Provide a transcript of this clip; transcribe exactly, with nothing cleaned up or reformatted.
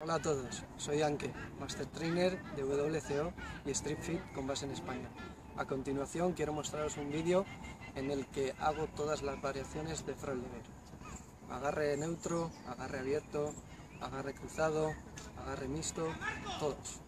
Hola a todos, soy Anke, Master Trainer de W C O y Street Fit con base en España. A continuación quiero mostraros un vídeo en el que hago todas las variaciones de front lever. Agarre neutro, agarre abierto, agarre cruzado, agarre mixto, todos.